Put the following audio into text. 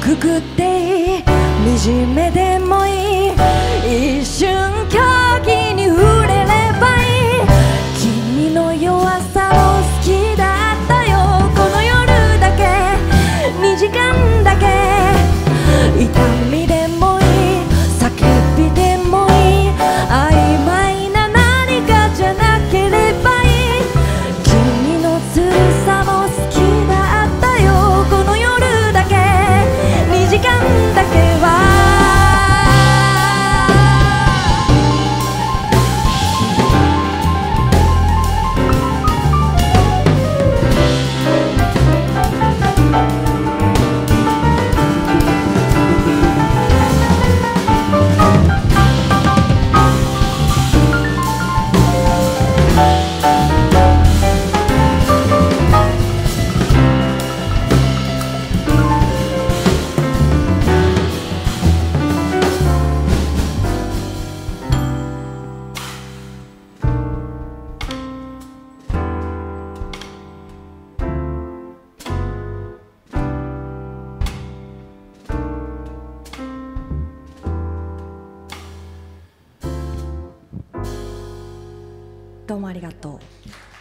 くくっていい、惨めでもいい、一瞬鏡に触れればいい。君の弱さも好きだったよ。この夜だけ、2時間だけ、痛みでもいい、叫びでもいい、曖昧な何かじゃなければいい。君の強さも好きだったよ。この夜だけ、2時間だけは。どうもありがとう。